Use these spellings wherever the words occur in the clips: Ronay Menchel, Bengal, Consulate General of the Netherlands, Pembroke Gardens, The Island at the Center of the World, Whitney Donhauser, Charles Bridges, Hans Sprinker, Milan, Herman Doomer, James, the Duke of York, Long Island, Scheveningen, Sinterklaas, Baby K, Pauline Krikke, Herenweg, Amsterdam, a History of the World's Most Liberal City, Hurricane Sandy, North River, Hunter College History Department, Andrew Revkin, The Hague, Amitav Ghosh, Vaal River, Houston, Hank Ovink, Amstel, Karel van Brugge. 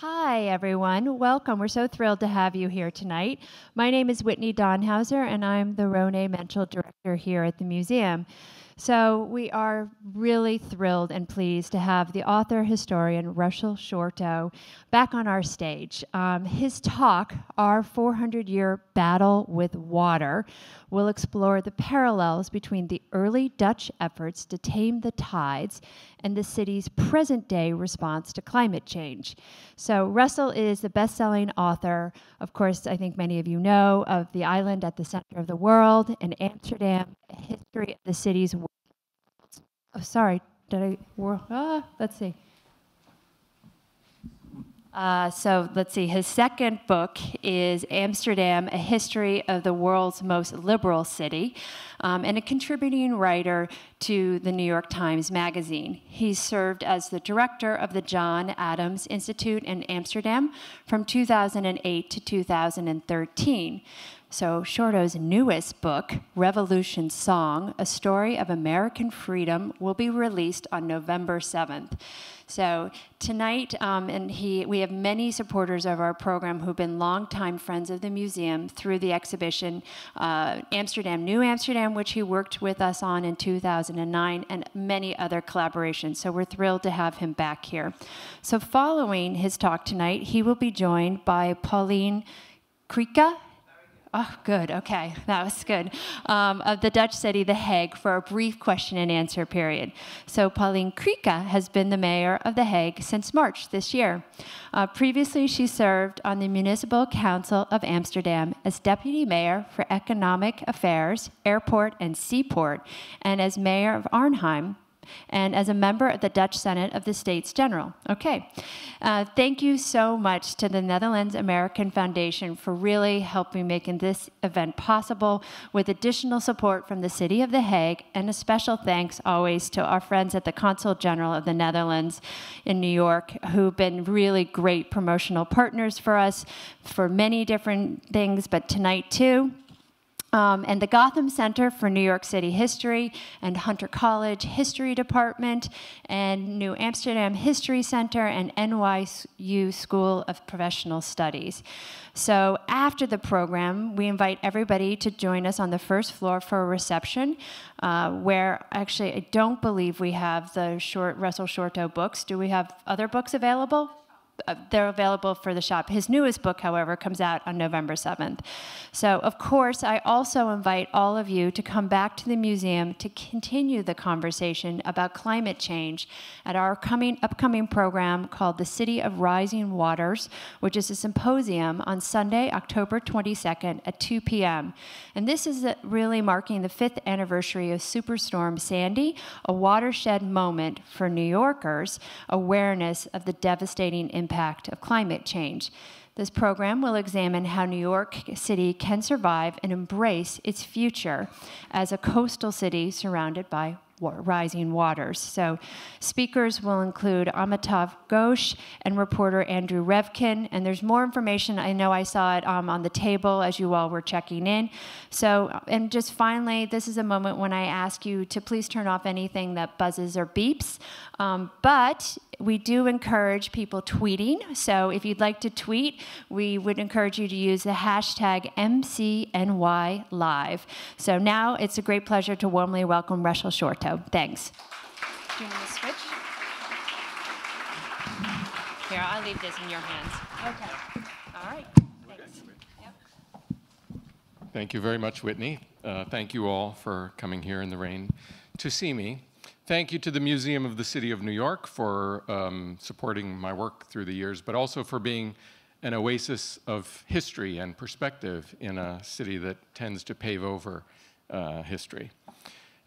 Hi, everyone. Welcome. We're so thrilled to have you here tonight. My name is Whitney Donhauser, and I'm the Ronay Menchel Director here at the museum. So we are really thrilled and pleased to have the author, historian, Russell Shorto back on our stage. His talk, Our 400-Year Battle with Water, will explore the parallels between the early Dutch efforts to tame the tides and the city's present-day response to climate change. So Russell is the best-selling author, of course, I think many of you know, of The Island at the Center of the World, and Amsterdam, A History of the City's World. Oh, sorry, did I, let's see. So let's see, his second book is Amsterdam, A History of the World's Most Liberal City, and a contributing writer to the New York Times Magazine. He served as the director of the John Adams Institute in Amsterdam from 2008 to 2013. So Shorto's newest book, Revolution Song, A Story of American Freedom, will be released on November 7th. So tonight, we have many supporters of our program who've been longtime friends of the museum through the exhibition Amsterdam, New Amsterdam, which he worked with us on in 2009, and many other collaborations. So we're thrilled to have him back here. So following his talk tonight, he will be joined by Pauline Krikke. Oh, good, okay, that was good. Of the Dutch city, The Hague, for a brief question and answer period. So Pauline Krikke has been the mayor of The Hague since March this year. Previously, she served on the Municipal Council of Amsterdam as deputy mayor for economic affairs, airport, and seaport, and as mayor of Arnhem, and as a member of the Dutch Senate of the States General. Okay, thank you so much to the Netherlands American Foundation for really helping making this event possible, with additional support from the City of The Hague, and a special thanks always to our friends at the Consulate General of the Netherlands in New York, who've been really great promotional partners for us for many different things, but tonight too. And the Gotham Center for New York City History, and Hunter College History Department, and New Amsterdam History Center, and NYU School of Professional Studies. So after the program, we invite everybody to join us on the first floor for a reception, where actually I don't believe we have the Russell Shorto books. Do we have other books available? They're available for the shop. His newest book, however, comes out on November 7th. So, of course, I also invite all of you to come back to the museum to continue the conversation about climate change at our upcoming program called The City of Rising Waters, which is a symposium on Sunday, October 22nd at 2 p.m. And this is really marking the 5th anniversary of Superstorm Sandy, a watershed moment for New Yorkers' awareness of the devastating impact of climate change. This program will examine how New York City can survive and embrace its future as a coastal city surrounded by rising waters. So speakers will include Amitav Ghosh and reporter Andrew Revkin, and there's more information. I know I saw it on the table as you all were checking in. So, and just finally, this is a moment when I ask you to please turn off anything that buzzes or beeps, but we do encourage people tweeting. So if you'd like to tweet, we would encourage you to use the hashtag #MCNYLive. So now it's a great pleasure to warmly welcome Russell Shorto. Thanks. Do you want to switch? Here, I'll leave this in your hands. Okay. All right. Thanks. Yep. Thank you very much, Whitney. Thank you all for coming here in the rain to see me. Thank you to the Museum of the City of New York for supporting my work through the years, but also for being an oasis of history and perspective in a city that tends to pave over history.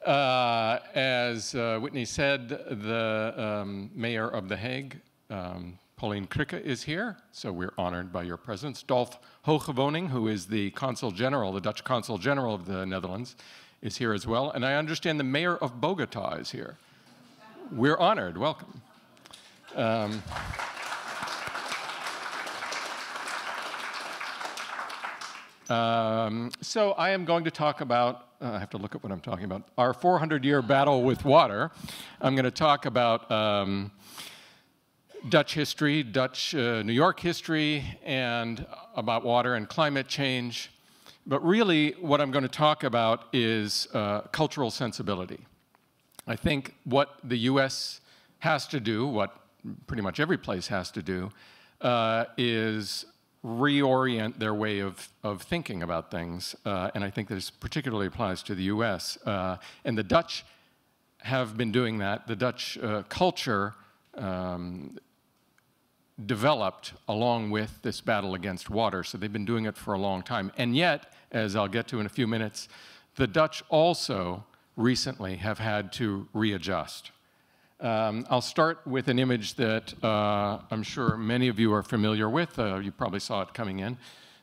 As Whitney said, the mayor of The Hague, Pauline Krikke, is here, so we're honored by your presence. Dolf Hoogwoning, who is the Consul General, the Dutch Consul General of the Netherlands, is here as well, and I understand the mayor of Bogota is here. We're honored, welcome. So I am going to talk about, I have to look at what I'm talking about, our 400-year battle with water. I'm going to talk about Dutch history, Dutch New York history, and about water and climate change. But really, what I'm going to talk about is cultural sensibility. I think what the U.S. has to do, what pretty much every place has to do, is reorient their way of thinking about things. And I think this particularly applies to the U.S. And the Dutch have been doing that. The Dutch culture developed along with this battle against water, so they've been doing it for a long time. And yet, as I'll get to in a few minutes, the Dutch also recently have had to readjust. I'll start with an image that I'm sure many of you are familiar with. You probably saw it coming in.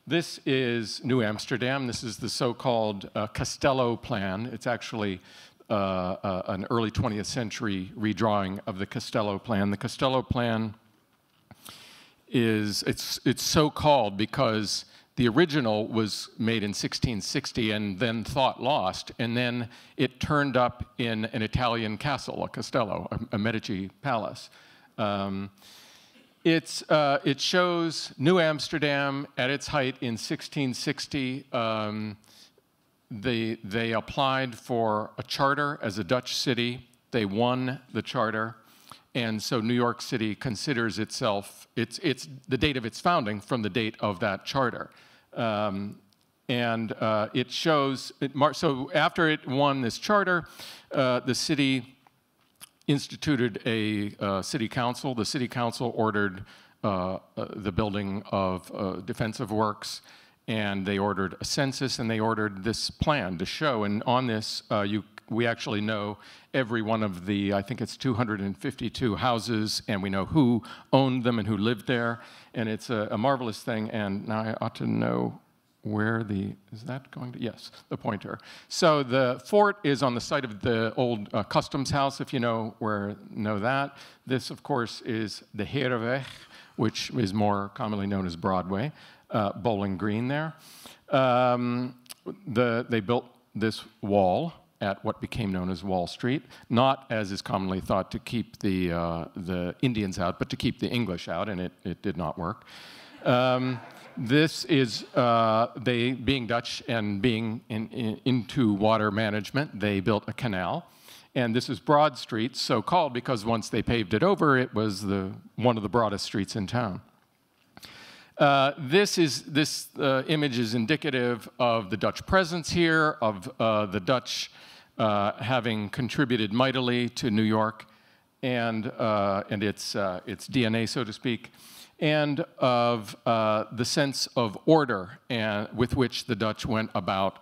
This is New Amsterdam. This is the so-called Castello Plan. It's actually an early 20th century redrawing of the Castello Plan. The Castello Plan is, it's so called because the original was made in 1660 and then thought lost, and then it turned up in an Italian castle, a castello, a Medici palace. It shows New Amsterdam at its height in 1660. They applied for a charter as a Dutch city. They won the charter. And so New York City considers itself, it's the date of its founding from the date of that charter. It shows, so after it won this charter, the city instituted a city council. The city council ordered the building of defensive works, and they ordered a census, and they ordered this plan to show. And on this, we actually know every one of the, I think it's 252 houses, and we know who owned them and who lived there. And it's a marvelous thing. And now I ought to know where the, is that going to, yes, the pointer. So the fort is on the site of the old customs house, if you know that. This, of course, is the Herenweg, which is more commonly known as Broadway. Bowling Green there. They built this wall at what became known as Wall Street, not as is commonly thought to keep the Indians out, but to keep the English out, and it did not work. This is, they being Dutch and being into water management, they built a canal. And this is Broad Street, so called because once they paved it over, it was one of the broadest streets in town. This image is indicative of the Dutch presence here, of the Dutch having contributed mightily to New York and its DNA, so to speak, and of the sense of order with which the Dutch went about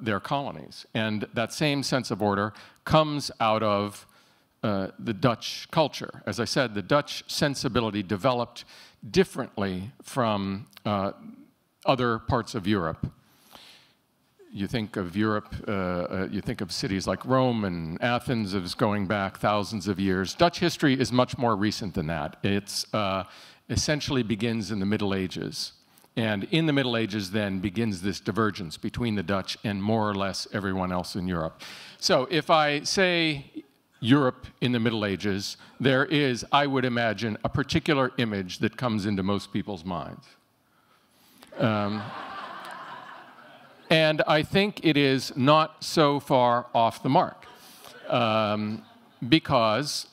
their colonies. And that same sense of order comes out of the Dutch culture. As I said, the Dutch sensibility developed differently from other parts of Europe. You think of Europe, you think of cities like Rome and Athens as going back thousands of years. Dutch history is much more recent than that. It's essentially begins in the Middle Ages. And in the Middle Ages then begins this divergence between the Dutch and more or less everyone else in Europe. So if I say Europe in the Middle Ages, there is, I would imagine, a particular image that comes into most people's minds. And I think it is not so far off the mark, because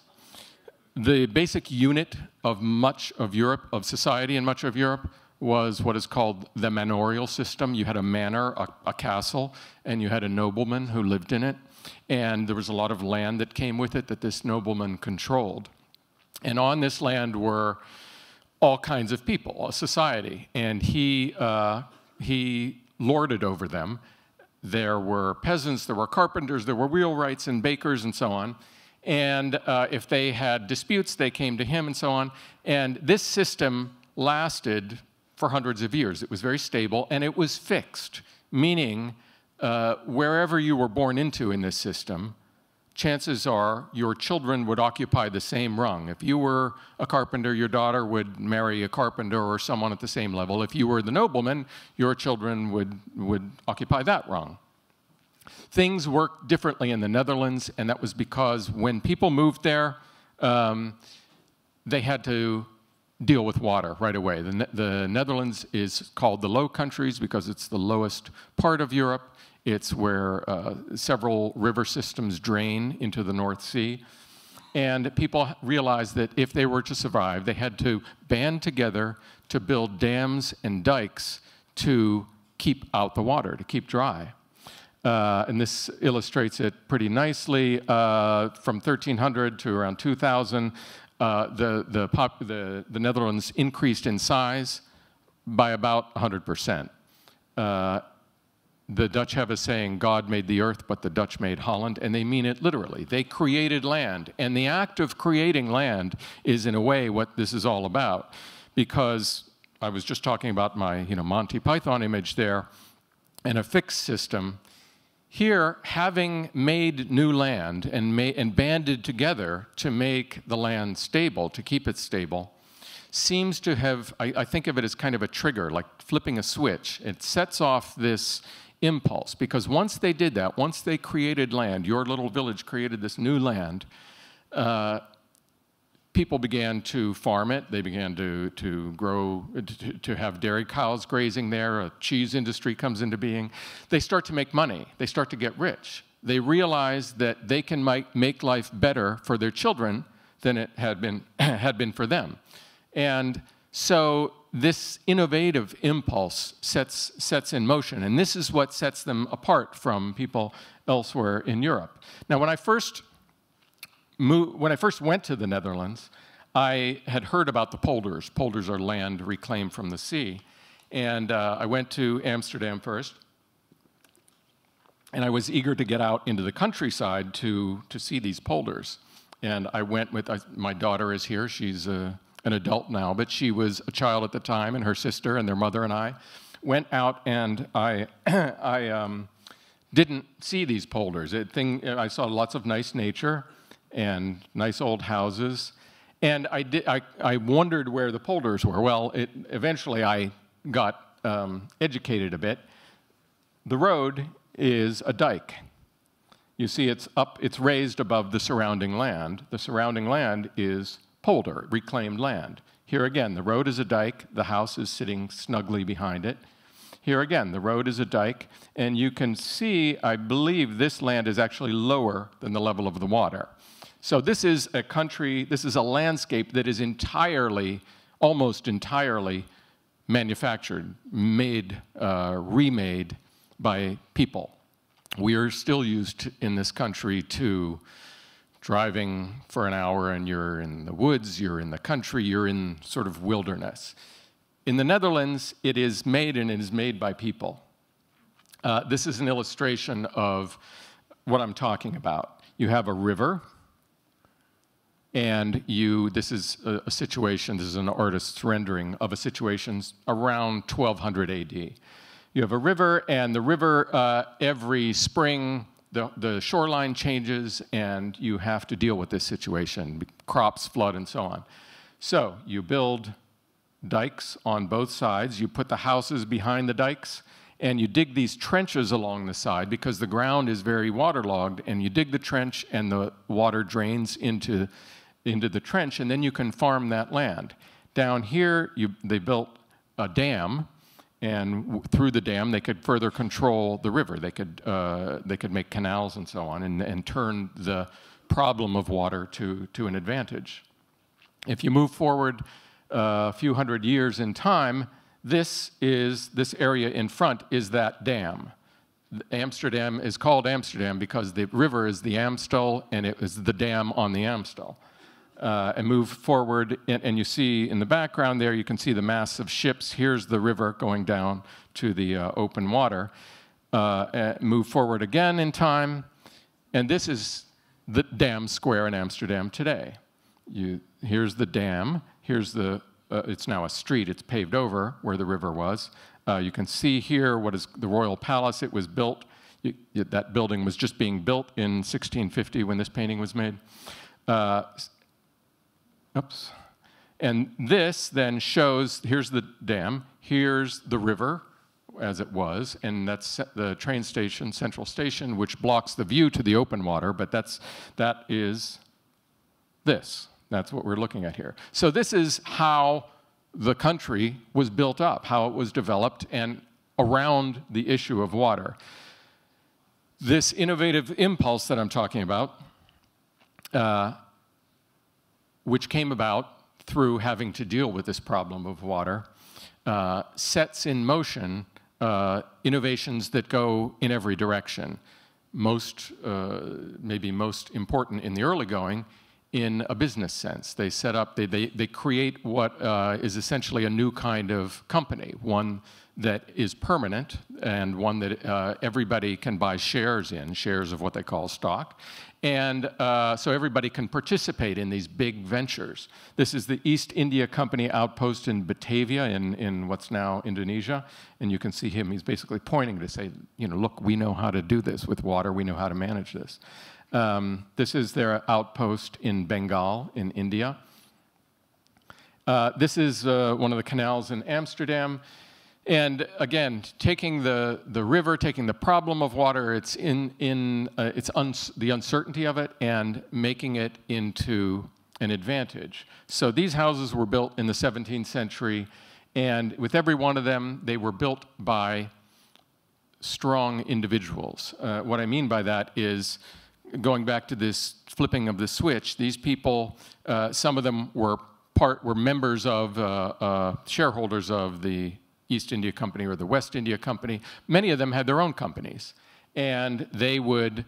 the basic unit of much of Europe, of society in much of Europe, was what is called the manorial system. You had a manor, a castle, and you had a nobleman who lived in it. And there was a lot of land that came with it that this nobleman controlled. And on this land were all kinds of people, a society. And he lorded over them. There were peasants, there were carpenters, there were wheelwrights and bakers and so on. And if they had disputes, they came to him and so on. And this system lasted for hundreds of years. It was very stable and it was fixed, meaning wherever you were born into in this system, chances are your children would occupy the same rung. If you were a carpenter, your daughter would marry a carpenter or someone at the same level. If you were the nobleman, your children would occupy that rung. Things worked differently in the Netherlands, and that was because when people moved there, they had to deal with water right away. The Netherlands is called the Low Countries because it's the lowest part of Europe. It's where several river systems drain into the North Sea. And people realized that if they were to survive, they had to band together to build dams and dikes to keep out the water, to keep dry. And this illustrates it pretty nicely. From 1300 to around 2000, the Netherlands increased in size by about 100%. The Dutch have a saying, God made the earth, but the Dutch made Holland, and they mean it literally. They created land, and the act of creating land is, in a way, what this is all about. Because I was just talking about my Monty Python image there, and a fixed system. Here, having made new land and banded together to make the land stable, to keep it stable, seems to have, I think of it as kind of a trigger, like flipping a switch. It sets off this impulse, because once they did that, once they created land, your little village created this new land, people began to farm it. They began to have dairy cows grazing there. A cheese industry comes into being. They start to make money. They start to get rich. They realize that they can make life better for their children than it had been, for them. And so this innovative impulse sets in motion, and this is what sets them apart from people elsewhere in Europe. Now, when I first went to the Netherlands, I had heard about the polders. Polders are land reclaimed from the sea, and I went to Amsterdam first, and I was eager to get out into the countryside to see these polders. And I went with my daughter is here. She's an adult now, but she was a child at the time, and her sister and their mother and I went out, and I didn't see these polders. I saw lots of nice nature and nice old houses, and I wondered where the polders were. Well, eventually I got educated a bit. The road is a dike. You see, it's raised above the surrounding land. The surrounding land is polder, reclaimed land. Here again, the road is a dike, the house is sitting snugly behind it. Here again, the road is a dike, and you can see, I believe this land is actually lower than the level of the water. So this is a country, this is a landscape that is entirely, almost entirely manufactured, made, remade by people. We are still used in this country to driving for an hour and you're in the woods, you're in the country, you're in sort of wilderness. In the Netherlands, it is made, and it is made by people. This is an illustration of what I'm talking about. You have a river, and this is a situation, this is an artist's rendering of a situation around 1200 AD. You have a river, and the river every spring, the shoreline changes, and you have to deal with this situation, crops, flood, and so on. So you build dikes on both sides, you put the houses behind the dikes, and you dig these trenches along the side because the ground is very waterlogged, and you dig the trench and the water drains into the trench, and then you can farm that land. Down here, they built a dam, and through the dam, they could further control the river. They could make canals and so on, and turn the problem of water to an advantage. If you move forward a few hundred years in time, this area in front is that dam. Amsterdam is called Amsterdam because the river is the Amstel, and it is the dam on the Amstel. And move forward, and you see in the background there, you can see the mass of ships. Here's the river going down to the open water. Move forward again in time, and this is the Dam Square in Amsterdam today. Here's the dam, here's the, it's now a street, it's paved over where the river was. You can see here what is the Royal Palace. It was built, that building was just being built in 1650 when this painting was made. Oops. And this then shows, here's the dam, here's the river as it was, and that's the train station, Central Station, which blocks the view to the open water, but that is this. That's what we're looking at here. So this is how the country was built up, how it was developed, and around the issue of water. This innovative impulse that I'm talking about, which came about through having to deal with this problem of water, sets in motion innovations that go in every direction. Maybe most important in the early going, in a business sense. They set up, they create what is essentially a new kind of company, one that is permanent and one that everybody can buy shares in, shares of what they call stock. And so everybody can participate in these big ventures. This is the East India Company outpost in Batavia, in what's now Indonesia. And you can see him, he's basically pointing to say, you know, look, we know how to do this with water, we know how to manage this. This is their outpost in Bengal, in India. This is one of the canals in Amsterdam. And again, taking the river, taking the problem of water, it's the uncertainty of it, and making it into an advantage. So these houses were built in the 17th century, and with every one of them, they were built by strong individuals. What I mean by that is, going back to this flipping of the switch, these people, some of them were members of, shareholders of the East India Company or the West India Company. Many of them had their own companies, and they would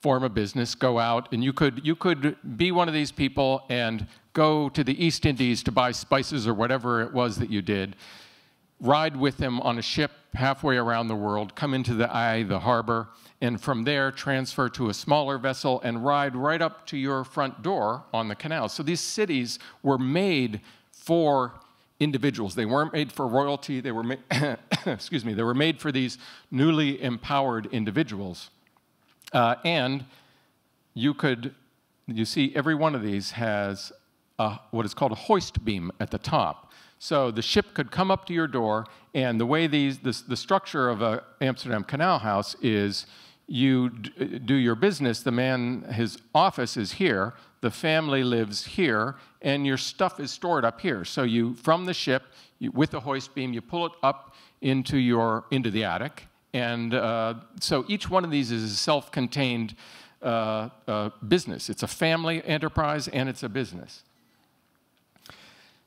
form a business, go out, and you could be one of these people and go to the East Indies to buy spices or whatever it was that you did, ride with them on a ship halfway around the world, come into the harbor, and from there transfer to a smaller vessel and ride right up to your front door on the canal. So these cities were made for individuals. They weren't made for royalty. They were excuse me, they were made for these newly empowered individuals. And you see every one of these has what is called a hoist beam at the top. So the ship could come up to your door, and the way the structure of an Amsterdam canal house is you do your business, the man, his office is here, the family lives here, and your stuff is stored up here. So you, from the ship, with the hoist beam, you pull it up into the attic. And so each one of these is a self-contained business. It's a family enterprise, and it's a business.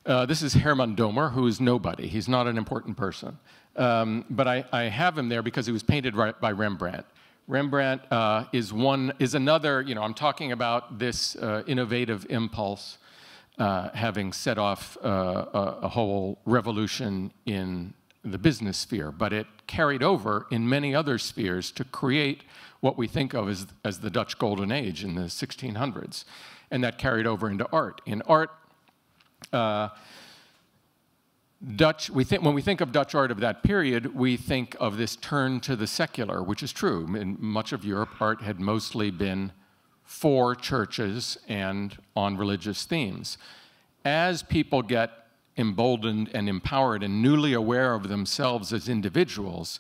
This is Herman Doomer, who is nobody. He's not an important person. But I have him there because he was painted by Rembrandt. Rembrandt is another, you know, I'm talking about this innovative impulse having set off a whole revolution in the business sphere, but it carried over in many other spheres to create what we think of as the Dutch Golden Age in the 1600s. And that carried over into art. In art, when we think of Dutch art of that period, we think of this turn to the secular, which is true. In much of Europe, art had mostly been for churches and on religious themes. As people get emboldened and empowered and newly aware of themselves as individuals,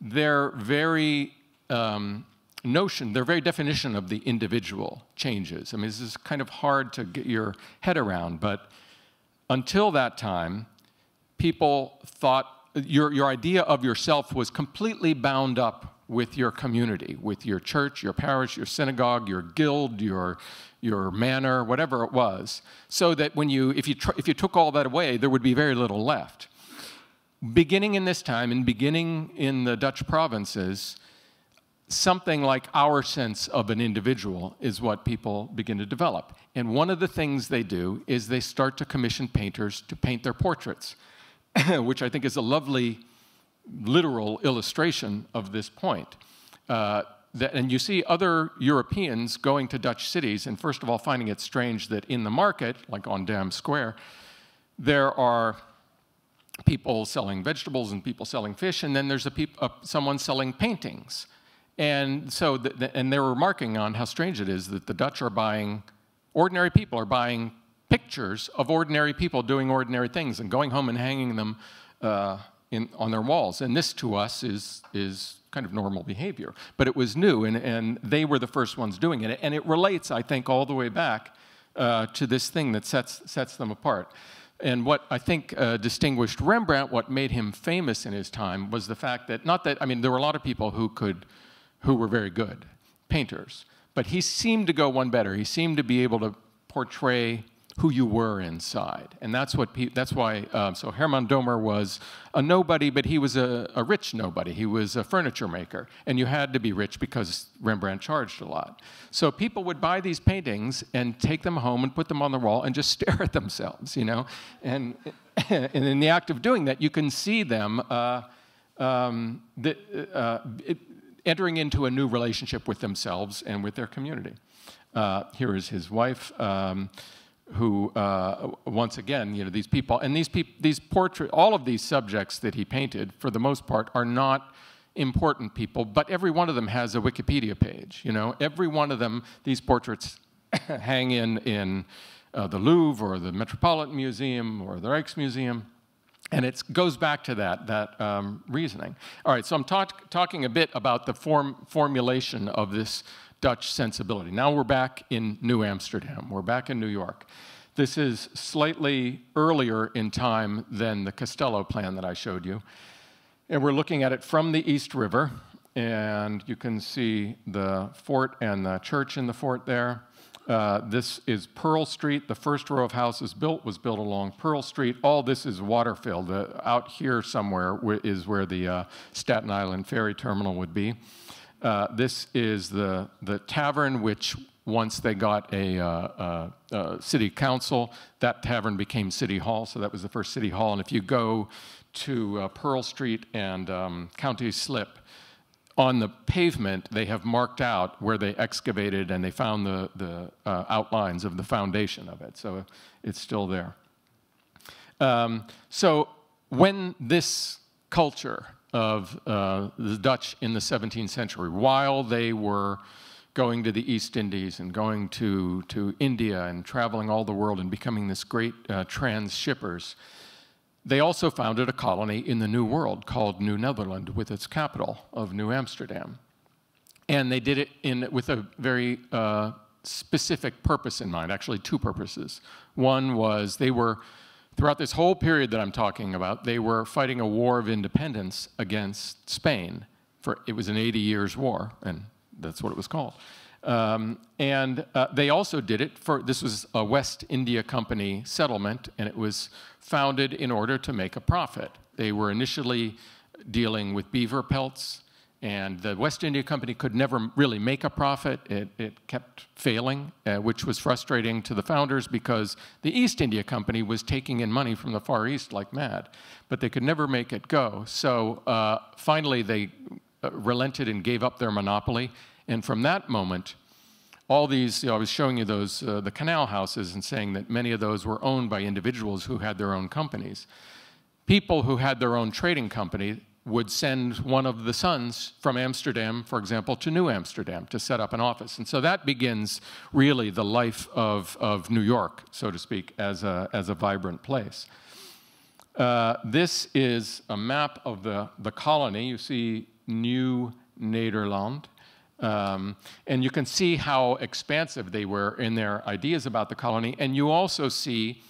their very their very definition of the individual changes. I mean, this is kind of hard to get your head around, but until that time, people thought your idea of yourself was completely bound up with your community, with your church, your parish, your synagogue, your guild, your manor, whatever it was. So that if you took all that away, there would be very little left. Beginning in this time, and beginning in the Dutch provinces, something like our sense of an individual is what people begin to develop. And one of the things they do is they start to commission painters to paint their portraits, which I think is a lovely literal illustration of this point. And you see other Europeans going to Dutch cities and first of all finding it strange that in the market, like on Dam Square, there are people selling vegetables and people selling fish, and then there's someone selling paintings. And so, and they were remarking on how strange it is that the Dutch are buying, ordinary people are buying pictures of ordinary people doing ordinary things and going home and hanging them on their walls. And this to us is kind of normal behavior. But it was new, and they were the first ones doing it. And it relates, I think, all the way back to this thing that sets them apart. And what I think distinguished Rembrandt, what made him famous in his time, was the fact that, not that, I mean, there were a lot of people who were very good painters, but he seemed to go one better. He seemed to be able to portray who you were inside. And that's what, that's why, so Herman Doomer was a nobody, but he was a rich nobody. He was a furniture maker. And you had to be rich because Rembrandt charged a lot. So people would buy these paintings and take them home and put them on the wall and just stare at themselves, you know? And in the act of doing that, you can see them entering into a new relationship with themselves and with their community. Here is his wife, who once again, you know, these people and these portraits, all of these subjects that he painted, for the most part, are not important people, but every one of them has a Wikipedia page. You know, every one of them, these portraits hang in the Louvre or the Metropolitan Museum or the Rijksmuseum, and it goes back to that reasoning. All right, so I'm talking a bit about the formulation of this Dutch sensibility. Now we're back in New Amsterdam. We're back in New York. This is slightly earlier in time than the Castello plan that I showed you. And we're looking at it from the East River. And you can see the fort and the church in the fort there. This is Pearl Street. The first row of houses was built along Pearl Street. All this is water-filled. Out here somewhere is where the Staten Island ferry terminal would be. This is the tavern, which once they got a city council, that tavern became City Hall, so that was the first City Hall. And if you go to Pearl Street and County Slip, on the pavement they have marked out where they excavated and they found the outlines of the foundation of it, so it's still there. So when this culture of the Dutch in the 17th century, while they were going to the East Indies and going to India and traveling all the world and becoming this great trans-shippers, they also founded a colony in the New World called New Netherland, with its capital of New Amsterdam. And they did it with a very specific purpose in mind, actually two purposes. One was they were, throughout this whole period that I'm talking about, they were fighting a war of independence against Spain. It was an 80 years war, and that's what it was called. They also did it for, this was a West India Company settlement, and it was founded in order to make a profit. They were initially dealing with beaver pelts, and the West India Company could never really make a profit. It kept failing, which was frustrating to the founders because the East India Company was taking in money from the Far East like mad, but they could never make it go. So finally they relented and gave up their monopoly. And from that moment, all these, you know, I was showing you those, the canal houses, and saying that many of those were owned by individuals who had their own companies. People who had their own trading company would send one of the sons from Amsterdam, for example, to New Amsterdam to set up an office. And so that begins really the life of New York, so to speak, as a vibrant place. This is a map of the colony. You see New Nederland. And you can see how expansive they were in their ideas about the colony. And you also see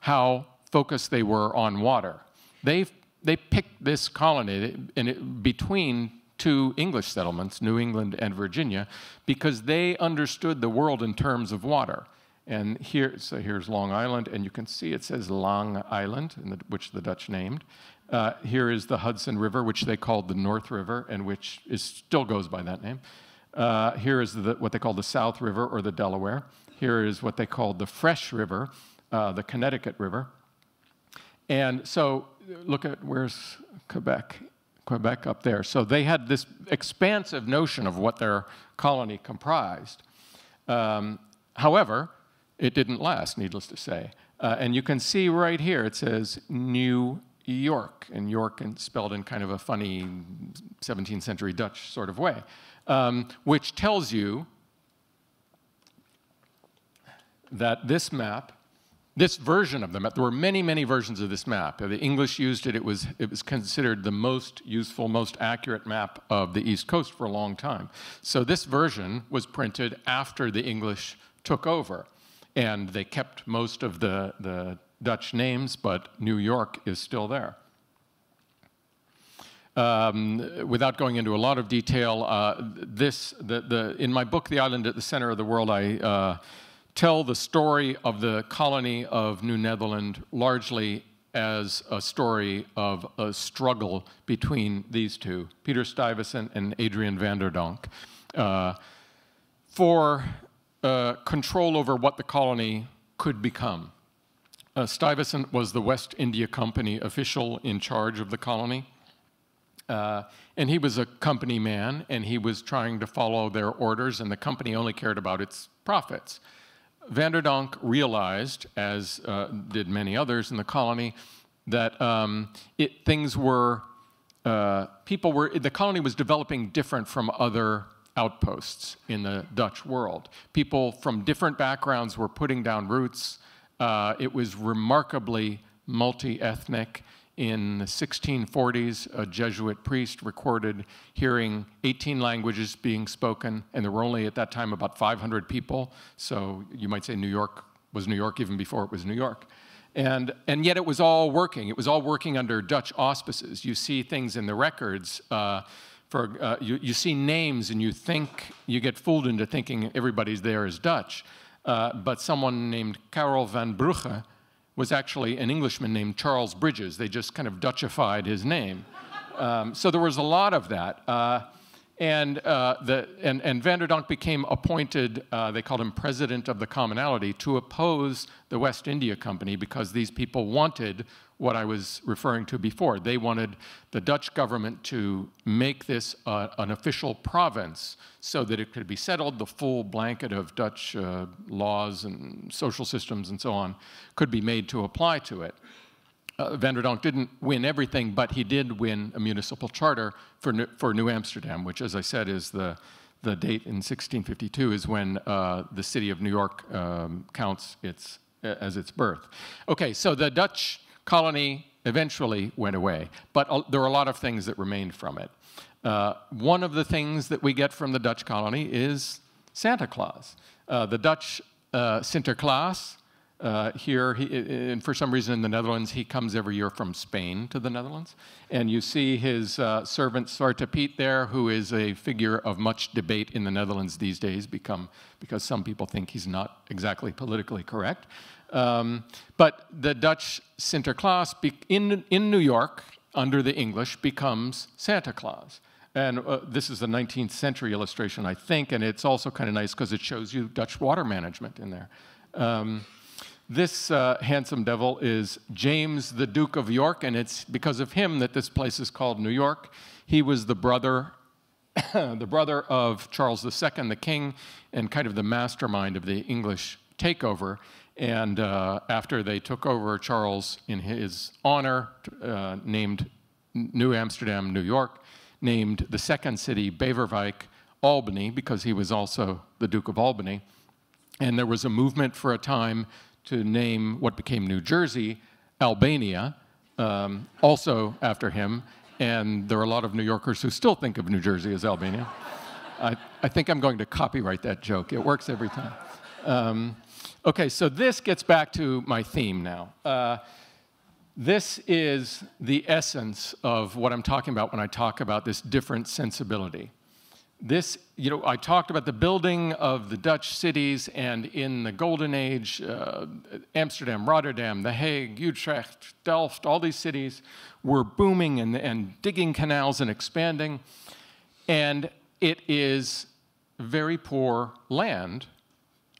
how focused they were on water. They picked this colony between two English settlements, New England and Virginia, because they understood the world in terms of water. And here, so here's Long Island, and you can see it says Long Island, which the Dutch named. Here is the Hudson River, which they called the North River, and which still goes by that name. Here is what they call the South River, or the Delaware. Here is what they called the Fresh River, the Connecticut River. And so look at, where's Quebec up there. So they had this expansive notion of what their colony comprised. However, it didn't last, needless to say. And you can see right here, it says New York, and York spelled in kind of a funny 17th century Dutch sort of way, which tells you that this map, this version of the map, there were many, many versions of this map. The English used it. It was considered the most useful, most accurate map of the East Coast for a long time. So this version was printed after the English took over. And they kept most of the Dutch names, but New York is still there. Without going into a lot of detail, in my book, The Island at the Center of the World, I tell the story of the colony of New Netherland largely as a story of a struggle between these two, Peter Stuyvesant and Adrian van der Donk, for control over what the colony could become. Stuyvesant was the West India Company official in charge of the colony. And he was a company man, and he was trying to follow their orders, and the company only cared about its profits. Van der Donk realized, as did many others in the colony, that the colony was developing different from other outposts in the Dutch world. People from different backgrounds were putting down roots. It was remarkably multi-ethnic. In the 1640s, a Jesuit priest recorded hearing 18 languages being spoken, and there were only at that time about 500 people. So you might say New York was New York even before it was New York. And yet it was all working. It was all working under Dutch auspices. You see things in the records. You see names, and you think, you get fooled into thinking everybody's there is Dutch. But someone named Karel van Brugge was actually an Englishman named Charles Bridges. They just kind of Dutchified his name. So there was a lot of that. And van der Donk became appointed, they called him president of the commonalty, to oppose the West India Company because these people wanted what I was referring to before. They wanted the Dutch government to make this an official province so that it could be settled. The full blanket of Dutch laws and social systems and so on could be made to apply to it. Van der Donk didn't win everything, but he did win a municipal charter for New Amsterdam, which, as I said, is the date in 1652 is when the city of New York counts as its birth. Okay, so the Dutch colony eventually went away, but there were a lot of things that remained from it. One of the things that we get from the Dutch colony is Santa Claus. The Dutch Sinterklaas, and for some reason in the Netherlands, he comes every year from Spain to the Netherlands. And you see his servant, Zwarte Piet, there, who is a figure of much debate in the Netherlands these days, because some people think he's not exactly politically correct. But the Dutch Sinterklaas in New York, under the English, becomes Santa Claus. And this is the 19th century illustration, I think, and it's also kind of nice because it shows you Dutch water management in there. This handsome devil is James, the Duke of York, and it's because of him that this place is called New York. He was the brother, the brother of Charles II, the king, and kind of the mastermind of the English takeover. And after they took over, Charles, in his honor, named New Amsterdam, New York, named the second city, Beverwijk, Albany, because he was also the Duke of Albany. And there was a movement for a time to name what became New Jersey, Albania, also after him. And there are a lot of New Yorkers who still think of New Jersey as Albania. I think I'm going to copyright that joke. It works every time. Okay, so this gets back to my theme now. This is the essence of what I'm talking about when I talk about this different sensibility. This, you know, I talked about the building of the Dutch cities, and in the Golden Age, Amsterdam, Rotterdam, The Hague, Utrecht, Delft, all these cities were booming and digging canals and expanding. And it is very poor land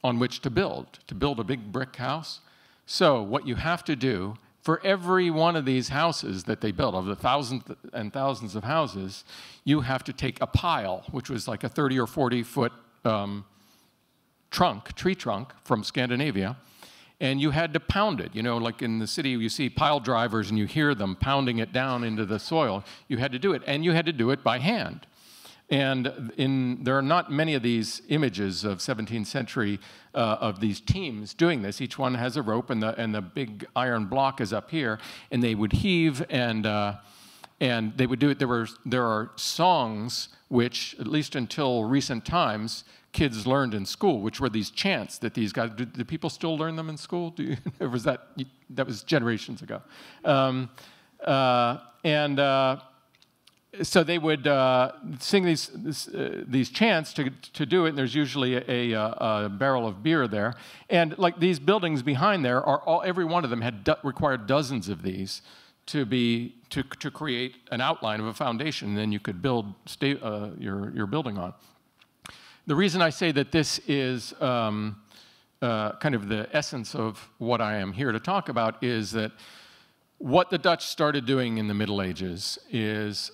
on which to build a big brick house. So what you have to do for every one of these houses that they built, of the thousands and thousands of houses, you have to take a pile, which was like a 30 or 40 foot tree trunk from Scandinavia, and you had to pound it. You know, like in the city, you see pile drivers and you hear them pounding it down into the soil. You had to do it, and you had to do it by hand. And there are not many of these images of 17th century of these teams doing this. Each one has a rope, and the big iron block is up here. And they would heave And they would do it. There are songs which, at least until recent times, kids learned in school, which were these chants that these guys. Do people still learn them in school? Or was that was generations ago? So they would sing these chants to do it, and there's usually a barrel of beer there. And like these buildings behind there are all, every one of them had required dozens of these to create an outline of a foundation, and then you could build your building on. The reason I say that this is kind of the essence of what I am here to talk about is that what the Dutch started doing in the Middle Ages is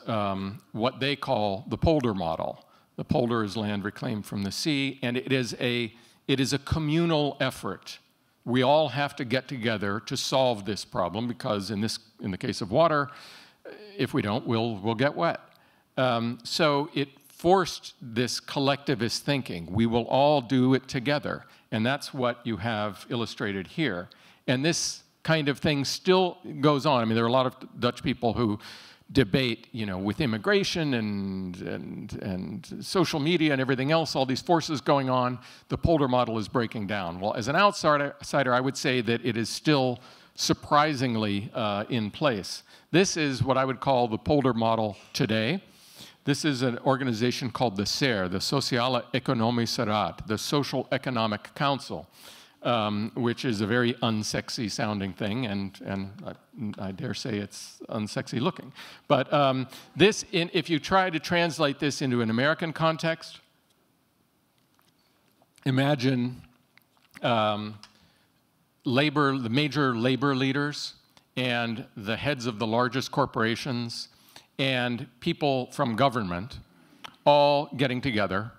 what they call the polder model. The polder is land reclaimed from the sea, and it is a communal effort. We all have to get together to solve this problem because in the case of water, if we don't, we'll get wet. So it forced this collectivist thinking. We will all do it together, and that's what you have illustrated here. And this kind of thing still goes on. I mean, there are a lot of Dutch people who debate, you know, with immigration and social media and everything else, all these forces going on, the polder model is breaking down. Well, as an outsider, I would say that it is still surprisingly in place. This is what I would call the polder model today. This is an organization called the SER, the Sociale Economische Raad, the Social Economic Council. Which is a very unsexy sounding thing, and I dare say it's unsexy looking. But if you try to translate this into an American context, imagine the major labor leaders and the heads of the largest corporations and people from government all getting together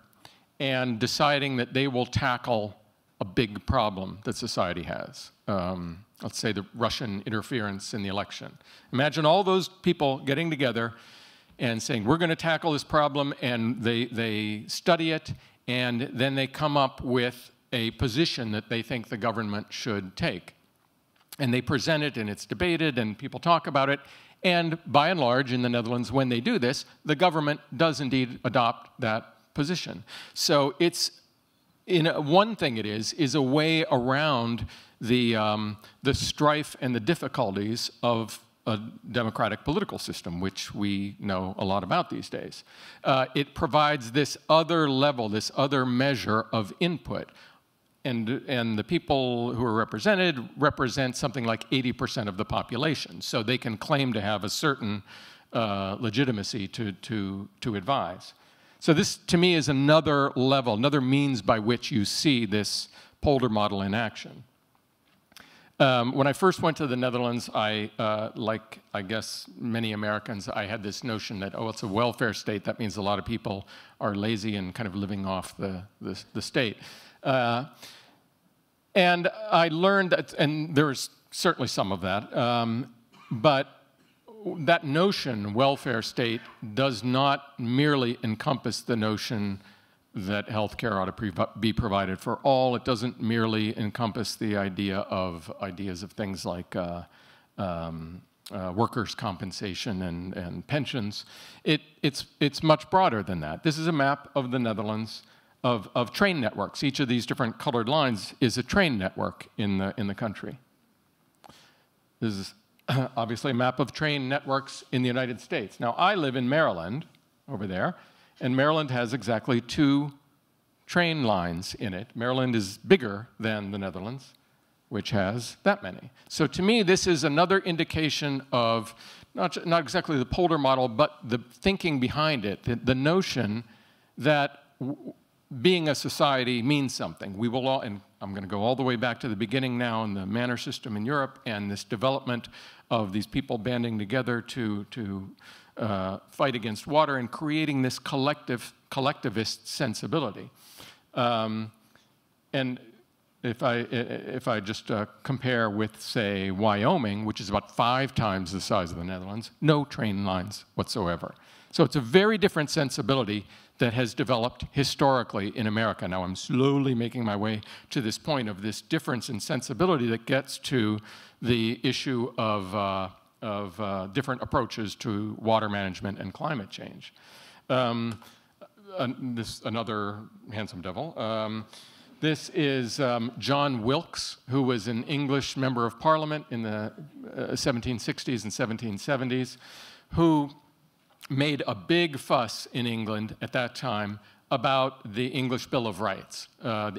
and deciding that they will tackle a big problem that society has. Let's say the Russian interference in the election. Imagine all those people getting together and saying, we're going to tackle this problem, and they study it, and then they come up with a position that they think the government should take. And they present it, and it's debated, and people talk about it. And by and large, in the Netherlands, when they do this, the government does indeed adopt that position. So it's one thing it is a way around the strife and the difficulties of a democratic political system, which we know a lot about these days. It provides this other level, this other measure of input. And the people who are represented represent something like 80% of the population, so they can claim to have a certain legitimacy to advise. So this, to me, is another level, another means by which you see this polder model in action. When I first went to the Netherlands, like I guess many Americans, I had this notion that, oh, it's a welfare state. That means a lot of people are lazy and kind of living off the state. And I learned that, and there's certainly some of that, but that notion, welfare state, does not merely encompass the notion that healthcare ought to be provided for all. It doesn't merely encompass the idea of things like workers' compensation and pensions. It's much broader than that. This is a map of the Netherlands of train networks. Each of these different colored lines is a train network in the country. This is obviously a map of train networks in the United States. Now, I live in Maryland, over there, and Maryland has exactly 2 train lines in it. Maryland is bigger than the Netherlands, which has that many. So to me, this is another indication of not exactly the polder model, but the thinking behind it, the notion that being a society means something. We will all, and I'm going to go all the way back to the beginning now in the manor system in Europe and this development of these people banding together to fight against water and creating this collectivist sensibility. And if I just compare with, say, Wyoming, which is about 5 times the size of the Netherlands, no train lines whatsoever. So it's a very different sensibility that has developed historically in America. Now I'm slowly making my way to this point of this difference in sensibility that gets to the issue of different approaches to water management and climate change. This another handsome devil. This is John Wilkes, who was an English member of Parliament in the 1760s and 1770s, who made a big fuss in England at that time about the English Bill of Rights.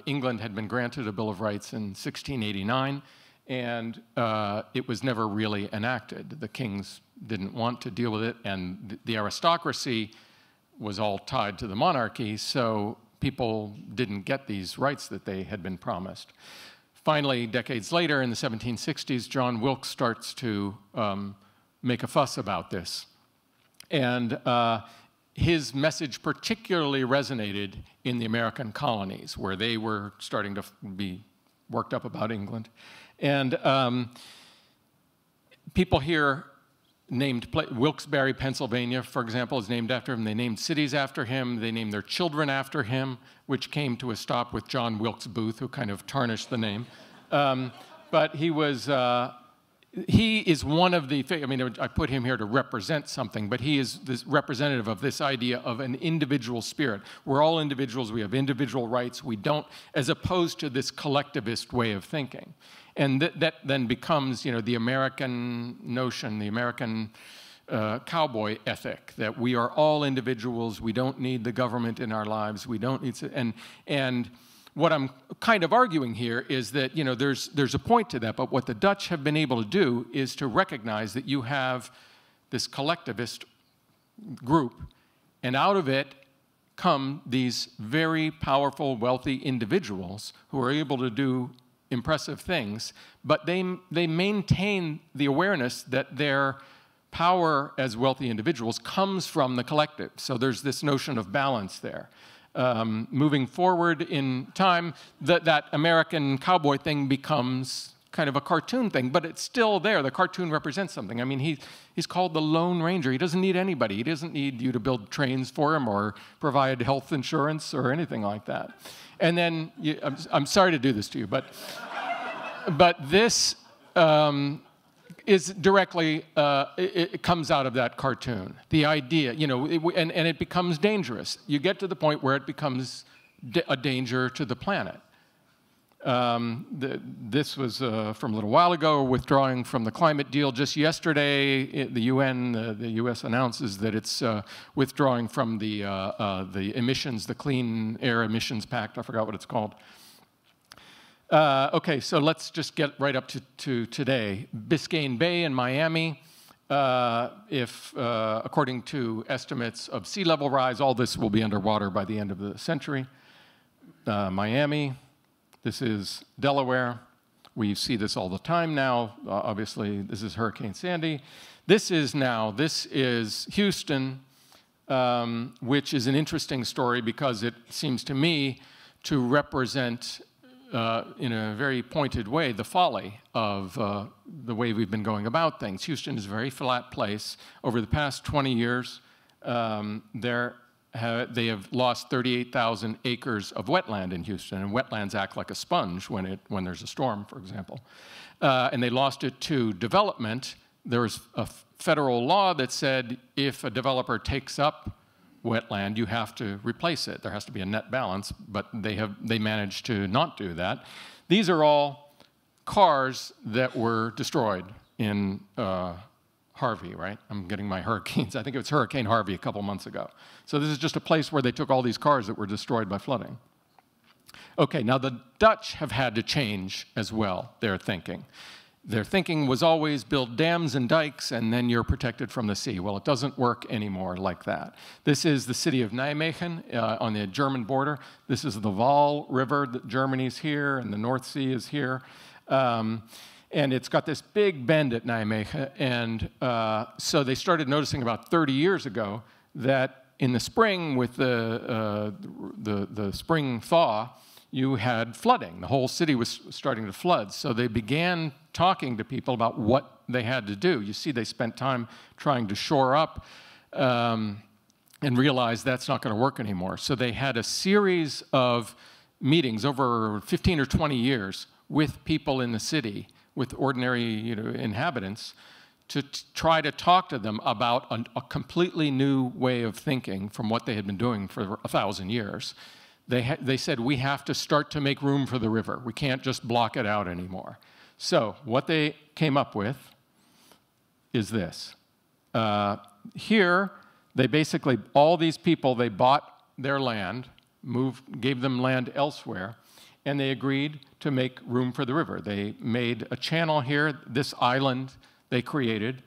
England had been granted a Bill of Rights in 1689, and it was never really enacted. The kings didn't want to deal with it, and the aristocracy was all tied to the monarchy, so people didn't get these rights that they had been promised. Finally, decades later, in the 1760s, John Wilkes starts to make a fuss about this. And his message particularly resonated in the American colonies, where they were starting to be worked up about England. And people here named Wilkes-Barre, Pennsylvania, for example, is named after him. They named cities after him. They named their children after him, which came to a stop with John Wilkes Booth, who kind of tarnished the name. But he was, he is one of the, I mean, I put him here to represent something, but he is this representative of this idea of an individual spirit. We're all individuals. We have individual rights. We don't, as opposed to this collectivist way of thinking. And that then becomes, you know, the American notion, the American cowboy ethic, that we are all individuals. We don't need the government in our lives. We don't need to, and what I'm kind of arguing here is that, you know, there's a point to that, but what the Dutch have been able to do is to recognize that you have this collectivist group, and out of it come these very powerful, wealthy individuals who are able to do impressive things, but they maintain the awareness that their power as wealthy individuals comes from the collective. So there's this notion of balance there. Moving forward in time, that American cowboy thing becomes kind of a cartoon thing, but it's still there. The cartoon represents something. I mean, he's called the Lone Ranger. He doesn't need anybody. He doesn't need you to build trains for him or provide health insurance or anything like that. And then, I'm sorry to do this to you, but, this is directly, it comes out of that cartoon. The idea, you know, and it becomes dangerous. You get to the point where it becomes a danger to the planet. This was from a little while ago, withdrawing from the climate deal. Just yesterday, the UN, the US announces that it's withdrawing from the emissions, the Clean Air Emissions Pact. I forgot what it's called. Okay, so let's just get right up to today. Biscayne Bay in Miami, according to estimates of sea level rise, all this will be underwater by the end of the century. Miami. This is Delaware. We see this all the time now. Obviously, this is Hurricane Sandy. This is Houston, which is an interesting story because it seems to me to represent, in a very pointed way, the folly of the way we've been going about things. Houston is a very flat place. Over the past 20 years, they have lost 38,000 acres of wetland in Houston, and wetlands act like a sponge when there's a storm, for example. And they lost it to development. There was a federal law that said if a developer takes up wetland, you have to replace it. There has to be a net balance, but they managed to not do that. These are all cars that were destroyed in Harvey, right? I'm getting my hurricanes. I think it was Hurricane Harvey a couple months ago. So this is just a place where they took all these cars that were destroyed by flooding. Okay, now the Dutch have had to change as well, their thinking. Their thinking was always build dams and dikes and then you're protected from the sea. Well, it doesn't work anymore like that. This is the city of Nijmegen on the German border. This is the Vaal River. Germany's here and the North Sea is here. And it's got this big bend at Nijmegen, and so they started noticing about 30 years ago that in the spring, with the spring thaw, you had flooding. The whole city was starting to flood, so they began talking to people about what they had to do. You see, they spent time trying to shore up and realized that's not going to work anymore. So they had a series of meetings over 15 or 20 years with people in the city, with ordinary, you know, inhabitants, to try to talk to them about a completely new way of thinking from what they had been doing for 1,000 years. They said, we have to start to make room for the river. We can't just block it out anymore. So what they came up with is this. Here, they basically, all these people, they bought their land, gave them land elsewhere, and they agreed to make room for the river. They made a channel here, this island they created,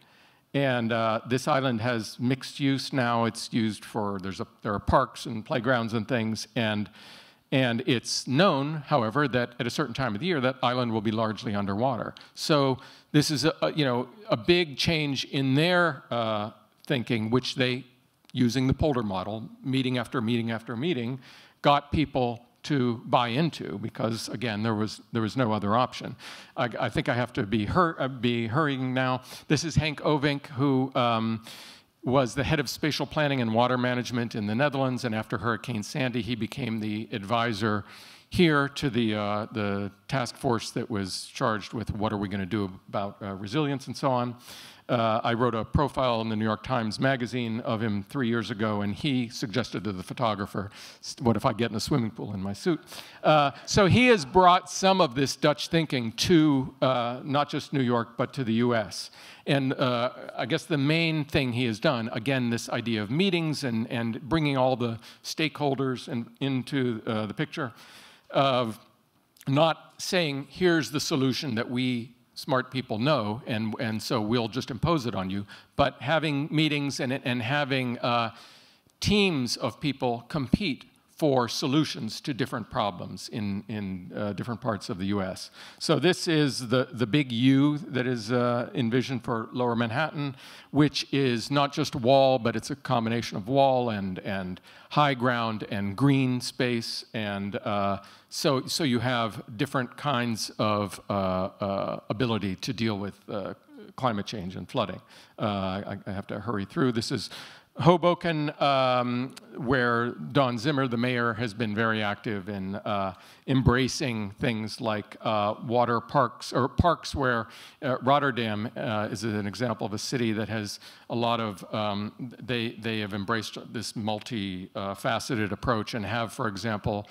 and this island has mixed use now. It's used for, there are parks and playgrounds and things, and it's known, however, that at a certain time of the year, that island will be largely underwater. So this is a big change in their thinking, which they, using the polder model, meeting after meeting after meeting, got people to buy into, because again, there was no other option. I think I have to be hurrying now. This is Hank Ovink, who was the head of spatial planning and water management in the Netherlands, and after Hurricane Sandy, he became the advisor here to the task force that was charged with what are we going to do about resilience and so on. I wrote a profile in the New York Times Magazine of him 3 years ago, and he suggested to the photographer, what if I get in a swimming pool in my suit? So he has brought some of this Dutch thinking to not just New York, but to the US. And I guess the main thing he has done, again, this idea of meetings and bringing all the stakeholders into the picture, of not saying, here's the solution that we smart people know, and so we'll just impose it on you, but having meetings and having teams of people compete for solutions to different problems in different parts of the US. So this is the big U that is envisioned for Lower Manhattan, which is not just wall, but it's a combination of wall and high ground and green space. And so you have different kinds of ability to deal with climate change and flooding. I have to hurry through. This is Hoboken, where Don Zimmer, the mayor, has been very active in embracing things like water parks, or parks where Rotterdam is an example of a city that has a lot of, they have embraced this multi-faceted approach and have, for example,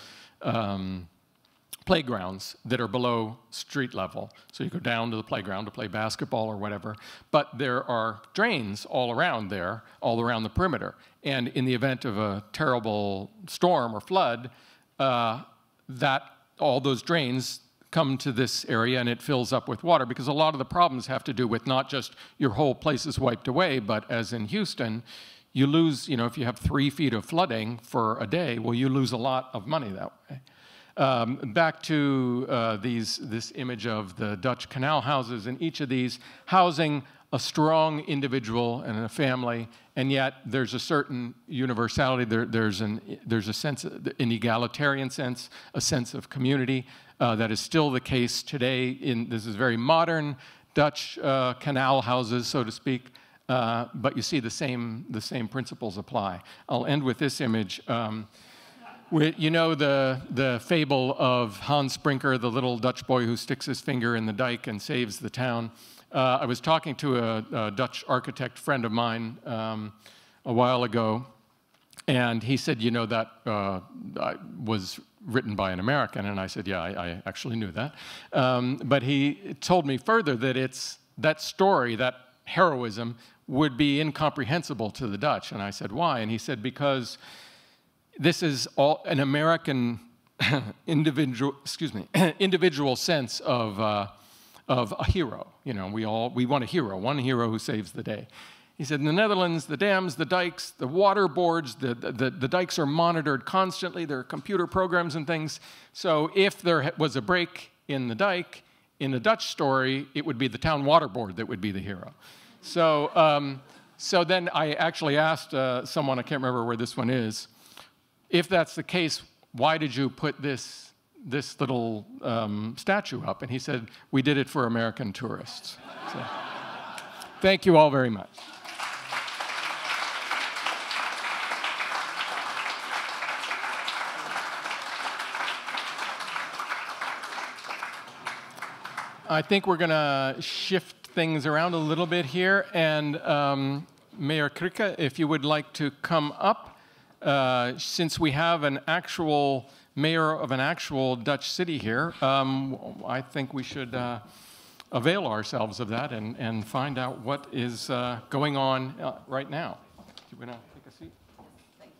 playgrounds that are below street level. So you go down to the playground to play basketball or whatever, but there are drains all around there, all around the perimeter. And in the event of a terrible storm or flood, all those drains come to this area and it fills up with water, because a lot of the problems have to do with not just your whole place is wiped away, but as in Houston, you lose, if you have 3 feet of flooding for a day, well, you lose a lot of money that way. Back to this image of the Dutch canal houses, and each of these housing a strong individual and a family, and yet there's a certain universality. There's a sense, an egalitarian sense, a sense of community that is still the case today. This is very modern Dutch canal houses, so to speak, but you see the same principles apply. I'll end with this image. You know the fable of Hans Sprinker, the little Dutch boy who sticks his finger in the dike and saves the town. I was talking to a Dutch architect friend of mine a while ago, and he said, that was written by an American. And I said, yeah, I actually knew that. But he told me further that that story, that heroism, would be incomprehensible to the Dutch. And I said, why? And he said, because this is all an American individual sense of a hero. We want a hero, one hero who saves the day. He said, in the Netherlands, the dams, the dikes, the water boards, the dikes are monitored constantly. There are computer programs and things. So if there was a break in the dike, in the Dutch story, it would be the town water board that would be the hero. So, so then I actually asked someone, I can't remember where this one is, if that's the case, why did you put this little statue up? And he said, we did it for American tourists. So, thank you all very much. I think we're going to shift things around a little bit here, and Mayor Krikke, if you would like to come up, since we have an actual mayor of an actual Dutch city here, I think we should avail ourselves of that and find out what is going on right now. Do you want to take a seat? Thank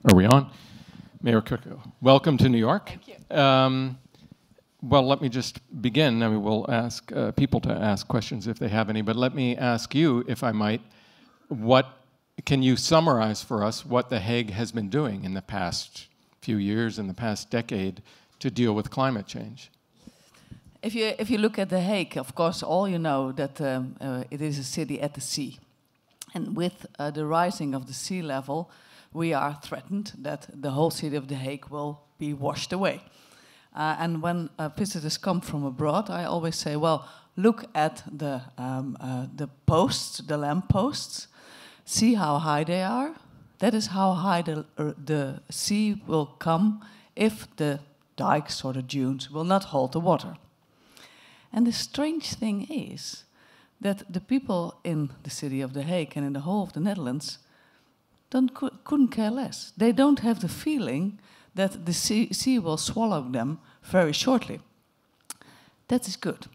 you. Are we on? Mayor Krikke, welcome to New York. Thank you. Well, let me just begin. I mean, we'll ask people to ask questions if they have any, but let me ask you, if I might, what can you summarize for us what The Hague has been doing in the past few years, in the past decade, to deal with climate change? If you look at The Hague, of course, all you know that it is a city at the sea. And with the rising of the sea level, we are threatened that the whole city of The Hague will be washed away. And when visitors come from abroad, I always say, well, look at the posts, the lampposts, see how high they are. That is how high the sea will come if the dikes or the dunes will not hold the water. And the strange thing is that the people in the city of The Hague and in the whole of the Netherlands couldn't care less. They don't have the feeling that the sea will swallow them very shortly. That is good.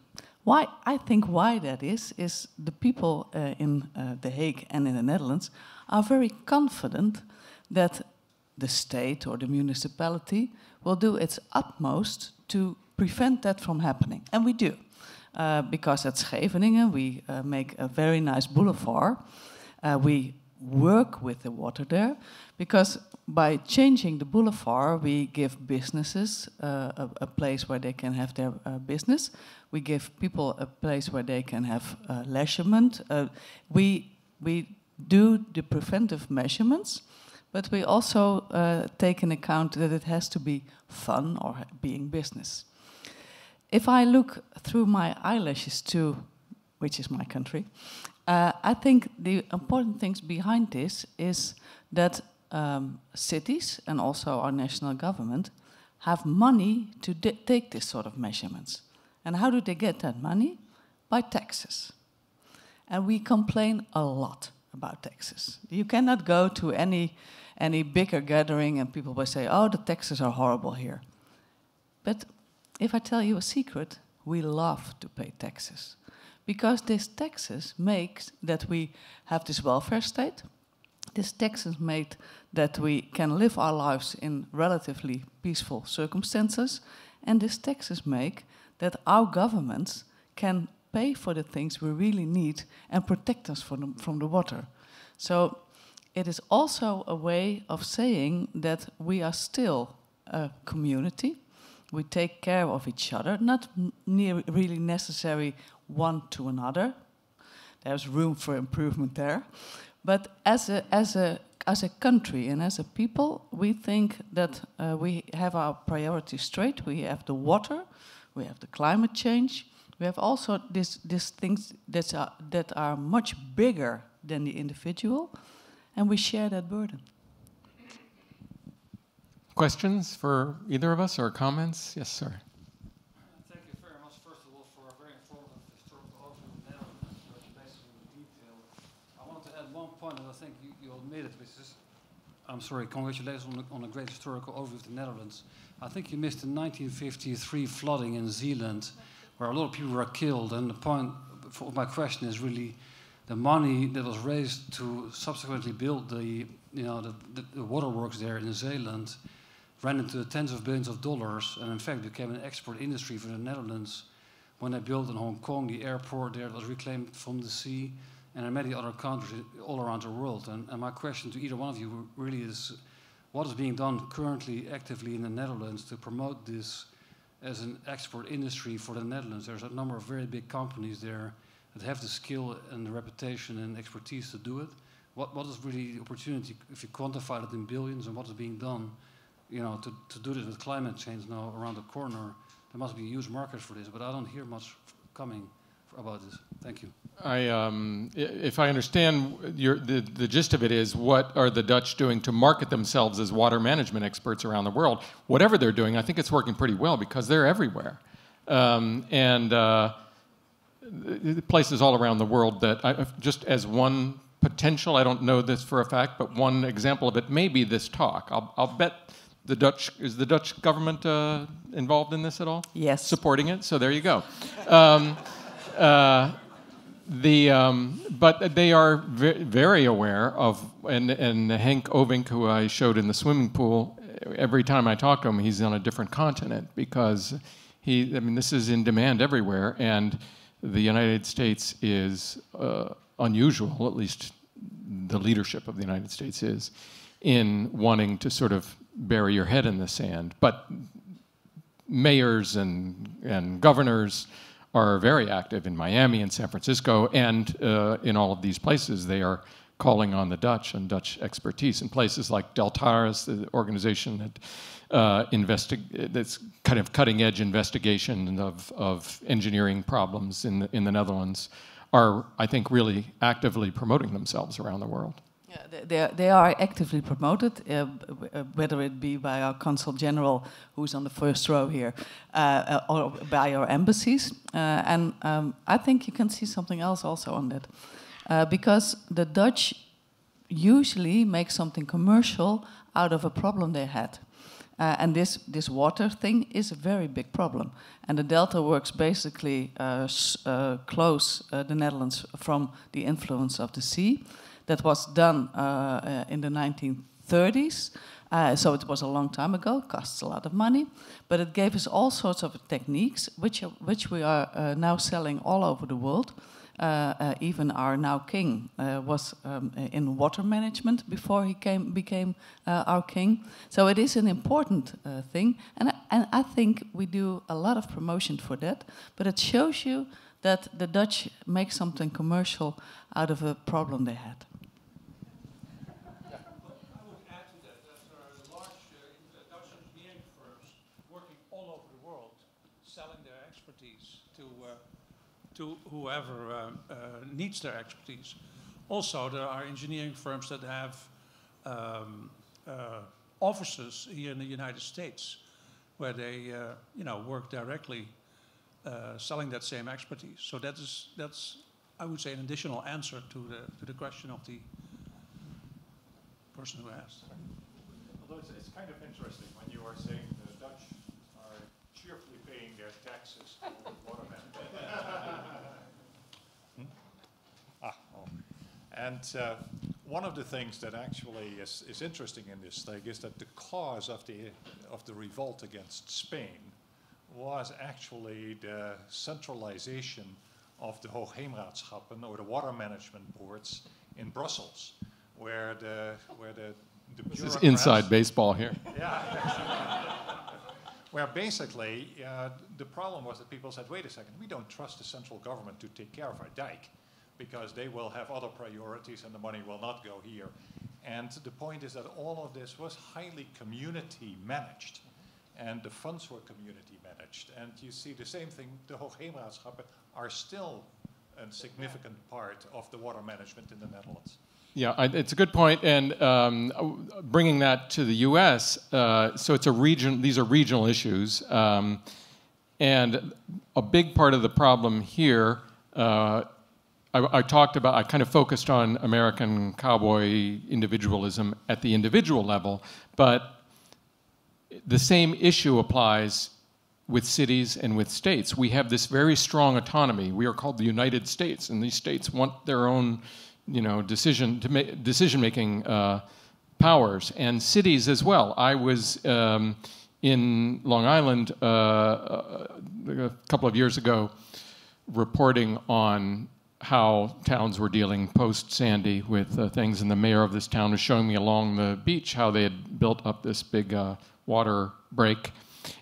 Why, I think why that is the people in The Hague and in the Netherlands are very confident that the state or the municipality will do its utmost to prevent that from happening. And we do, because at Scheveningen we make a very nice boulevard. We work with the water there, because by changing the boulevard, we give businesses a place where they can have their business. We give people a place where they can have leisure. We do the preventive measurements, but we also take in account that it has to be fun or being business. If I look through my eyelashes to, which is my country, I think the important things behind this is that cities and also our national government have money to take this sort of measurements. And how do they get that money? By taxes. And we complain a lot about taxes. You cannot go to any bigger gathering and people will say, oh, the taxes are horrible here. But if I tell you a secret, we love to pay taxes. Because these taxes make that we have this welfare state. These taxes make that we can live our lives in relatively peaceful circumstances. And these taxes make that our governments can pay for the things we really need and protect us from the water. So it is also a way of saying that we are still a community. We take care of each other, not really necessary one to another. There's room for improvement there. But as a country and as a people, we think that we have our priorities straight. We have the water, we have the climate change, we have also these things that are much bigger than the individual, and we share that burden. Questions for either of us or comments? Yes, sir. And I think you admit it, which is, I'm sorry, congratulations on a great historical overview of the Netherlands. I think you missed the 1953 flooding in Zeeland, where a lot of people were killed. And the point for my question is really the money that was raised to subsequently build the waterworks there in Zeeland ran into the tens of billions of dollars, and in fact became an export industry for the Netherlands when they built in Hong Kong the airport there that was reclaimed from the sea. And in many other countries all around the world. And my question to either one of you really is, what is being done currently actively in the Netherlands to promote this as an export industry for the Netherlands? There's a number of very big companies there that have the skill and the reputation and expertise to do it. What is really the opportunity, if you quantify it in billions, and what is being done, you know, to do this with climate change now around the corner? There must be a huge market for this, but I don't hear much coming. about this. Thank you. If I understand, the gist of it is, what are the Dutch doing to market themselves as water management experts around the world? Whatever they're doing, I think it's working pretty well because they're everywhere. Places all around the world that, just as one potential, I don't know this for a fact, but one example of it may be this talk. I'll bet the Dutch, is the Dutch government involved in this at all? Yes. Supporting it? So there you go. But they are very aware of, and Hank Ovink, who I showed in the swimming pool, every time I talk to him, he's on a different continent because I mean, this is in demand everywhere, and the United States is unusual, at least the leadership of the United States is, in wanting to sort of bury your head in the sand. But mayors and governors are very active in Miami and San Francisco, and in all of these places they are calling on the Dutch and Dutch expertise. In places like Deltaris, the organization that that's kind of cutting edge investigation of engineering problems in the Netherlands, are, I think, really actively promoting themselves around the world. They are actively promoted, whether it be by our Consul General, who's on the first row here, or by our embassies. I think you can see something else also on that. Because the Dutch usually make something commercial out of a problem they had. And this water thing is a very big problem. And the Delta works basically close the Netherlands from the influence of the sea. That was done in the 1930s, so it was a long time ago, costs a lot of money, but it gave us all sorts of techniques which we are now selling all over the world. Even our now king was in water management before he became our king. So it is an important thing, and I think we do a lot of promotion for that, but it shows you that the Dutch make something commercial out of a problem they had. I would add to that that there are large Dutch engineering firms working all over the world, selling their expertise to whoever needs their expertise. Also, there are engineering firms that have offices here in the United States, where they, work directly. Selling that same expertise, so that's I would say an additional answer to the question of the person who asked. Although it's kind of interesting when you are saying the Dutch are cheerfully paying their taxes to the watermen. One of the things that actually is interesting in this thing is that the cause of the revolt against Spain was actually the centralization of the Hoogheemraadschappen, or the water management boards, in Brussels, where the bureaucrats, this is inside baseball here. Yeah. Where basically the problem was that people said, wait a second, we don't trust the central government to take care of our dike because they will have other priorities and the money will not go here. And the point is that all of this was highly community managed. And the funds were community managed. And you see the same thing, the Hoogheemraadschappen are still a significant part of the water management in the Netherlands. Yeah, it's a good point. And bringing that to the US, so it's a region, these are regional issues. And a big part of the problem here, I talked about, I kind of focused on American cowboy individualism at the individual level, but the same issue applies with cities and with states. We have this very strong autonomy. We are called the United States, and these states want their own, decision-making powers, and cities as well. I was in Long Island a couple of years ago, reporting on how towns were dealing post-Sandy with things, and the mayor of this town was showing me along the beach how they had built up this big water break,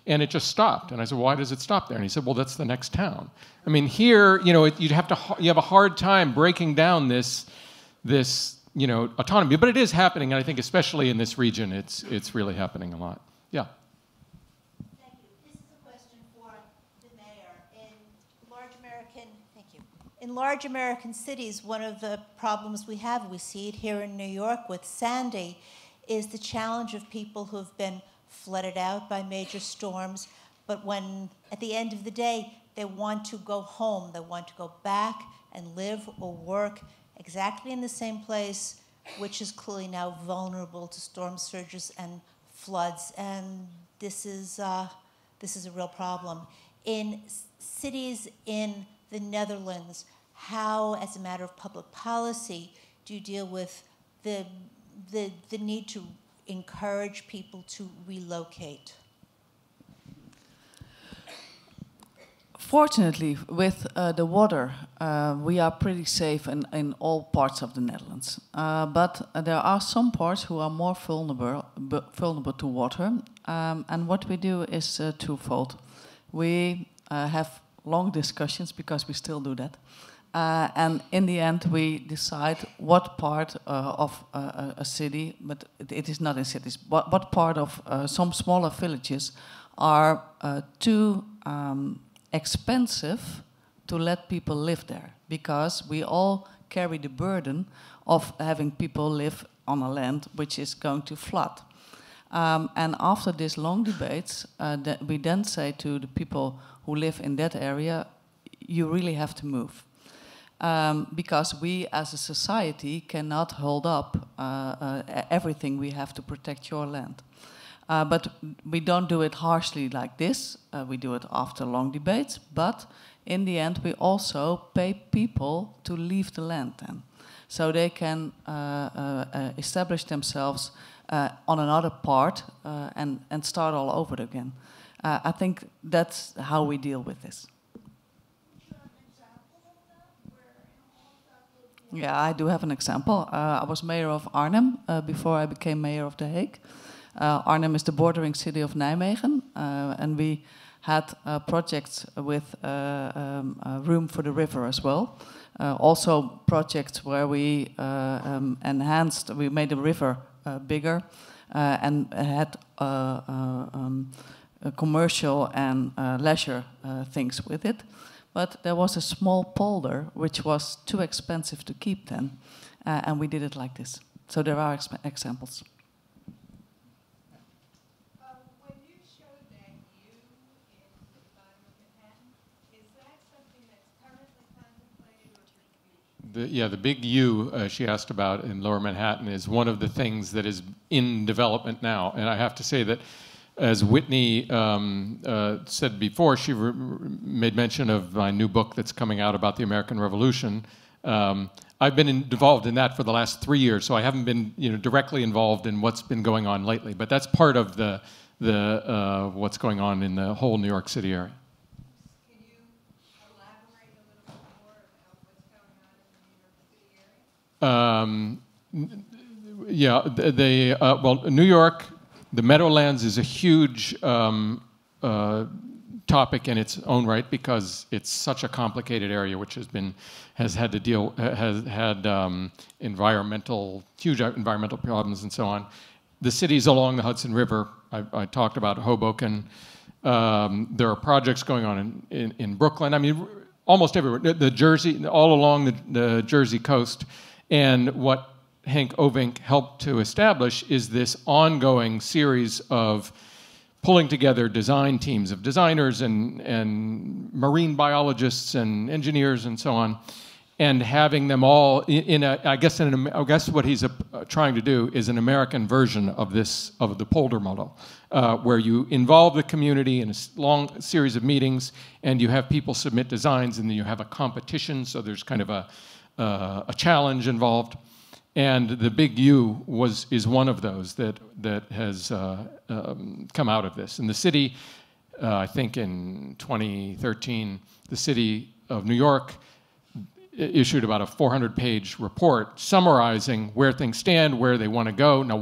and it just stopped. And I said, why does it stop there? And he said, well, that's the next town. I mean, here, you have a hard time breaking down this autonomy, but it is happening, and I think especially in this region, it's really happening a lot. Yeah. Thank you. This is a question for the mayor. In large American, thank you, in large American cities, one of the problems we have, we see it here in New York with Sandy, is the challenge of people who have been flooded out by major storms, but when, at the end of the day, they want to go home, they want to go back and live or work exactly in the same place, which is clearly now vulnerable to storm surges and floods, and this is a real problem. In cities in the Netherlands, how, as a matter of public policy, do you deal with the need to encourage people to relocate? Fortunately, with the water, we are pretty safe in all parts of the Netherlands. But there are some parts who are more vulnerable to water. And what we do is twofold. We have long discussions, because we still do that. And in the end, we decide what part of a city, but it is not in cities, what part of some smaller villages are too expensive to let people live there, because we all carry the burden of having people live on a land which is going to flood. And after these long debates, we then say to the people who live in that area, you really have to move. Because we as a society cannot hold up everything we have to protect your land. But we don't do it harshly like this. We do it after long debates. But in the end, we also pay people to leave the land then, so they can establish themselves on another part and start all over again. I think that's how we deal with this. Yeah, I do have an example. I was mayor of Arnhem before I became mayor of The Hague. Arnhem is the bordering city of Nijmegen, and we had projects with room for the river as well. Also projects where we enhanced, we made the river bigger and had commercial and leisure things with it. But there was a small polder which was too expensive to keep then, and we did it like this. So there are examples. When you showed that view in the bottom of Manhattan, is that something that's currently contemplated or to be? Yeah, the big U she asked about in Lower Manhattan is one of the things that is in development now, and I have to say that, as Whitney said before, she made mention of my new book that's coming out about the American Revolution. I've been involved in that for the last 3 years, so I haven't been directly involved in what's been going on lately. But that's part of the what's going on in the whole New York City area. Can you elaborate a little bit more about what's going on in the New York City area? Yeah, well, New York. The Meadowlands is a huge topic in its own right, because it's such a complicated area which has had huge environmental problems and so on. The cities along the Hudson River, I talked about Hoboken. There are projects going on in Brooklyn. I mean, almost everywhere. All along the Jersey coast, and what Hank Ovink helped to establish is this ongoing series of pulling together design teams of designers and marine biologists and engineers and so on, and having them all I guess what he's trying to do is an American version of the polder model, where you involve the community in a long series of meetings, and you have people submit designs, and then you have a competition, so there's kind of a challenge involved. And the big U is one of those that has come out of this. And the city, I think in 2013, the city of New York issued about a 400-page report summarizing where things stand, where they want to go. Now,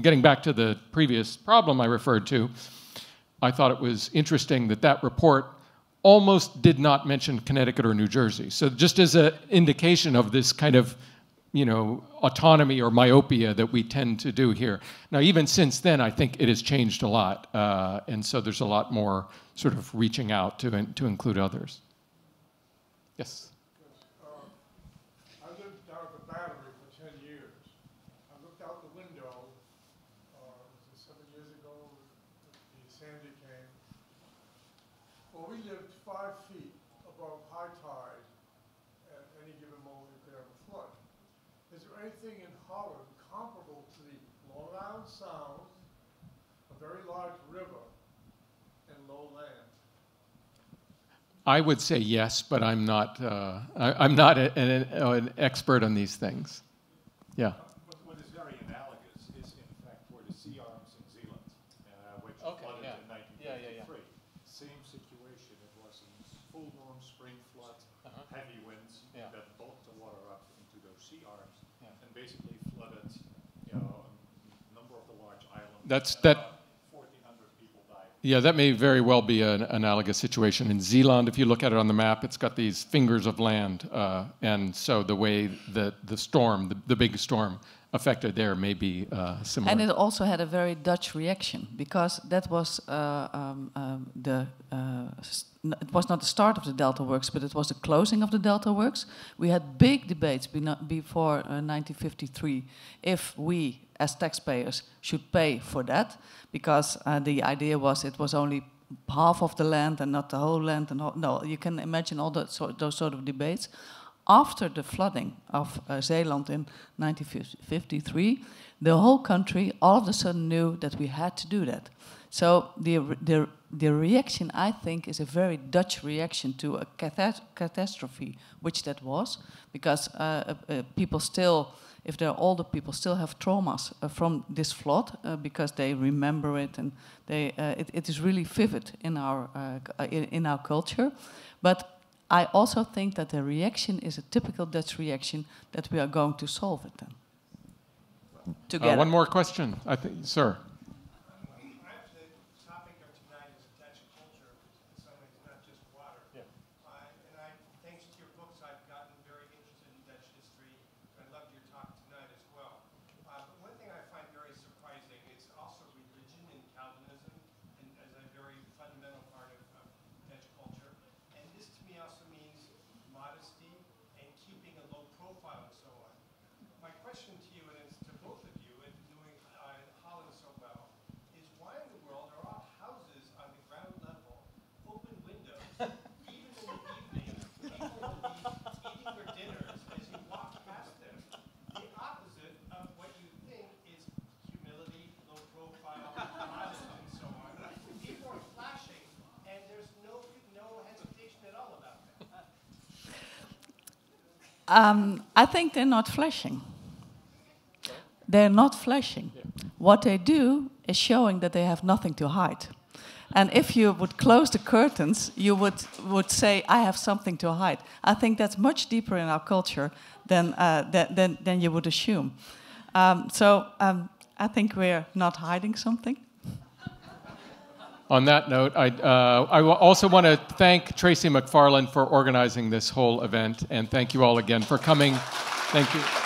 getting back to the previous problem I referred to, I thought it was interesting that that report almost did not mention Connecticut or New Jersey. So just as an indication of this kind of autonomy or myopia that we tend to do here. Now, even since then, I think it has changed a lot. And so there's a lot more sort of reaching out to include others. Yes? I lived down at the Battery for 10 years. I looked out the window, was it 7 years ago, the Sandy came. Well, we lived 5 feet above high tide. At any given moment, you could have a flood. Is there anything in Holland comparable to the Long Island Sound, a very large river, and low land? I would say yes, but I'm not. I'm not an expert on these things. Yeah. What is very analogous is, in fact, where the sea arms in Zeeland, which flooded in 1953, same situation. It was a full-blown spring flood, heavy winds that bulked the water up into those sea arms, and basically flooded, you know, a number of the large islands. Yeah, that may very well be an analogous situation. In Zeeland, if you look at it on the map, it's got these fingers of land. And so the way that the storm, the big storm affected there may be similar. And it also had a very Dutch reaction, because that was it was not the start of the Delta Works, but it was the closing of the Delta Works. We had big debates before 1953 if we, as taxpayers, should pay for that, because the idea was it was only half of the land and not the whole land. And no, you can imagine all those sort of debates. After the flooding of Zeeland in 1953, the whole country all of a sudden knew that we had to do that. So the reaction, I think, is a very Dutch reaction to a catastrophe, which that was, because people still, if they're older people, still have traumas from this flood because they remember it, and they it is really vivid in our culture. But I also think that the reaction is a typical Dutch reaction that we are going to solve it then together. One more question, I think, sir. I think they're not flashing. They're not flashing. What they do is showing that they have nothing to hide. And if you would close the curtains, you would say, I have something to hide. I think that's much deeper in our culture than you would assume. So I think we're not hiding something. On that note, I also want to thank Tracy McFarland for organizing this whole event, and thank you all again for coming. Thank you.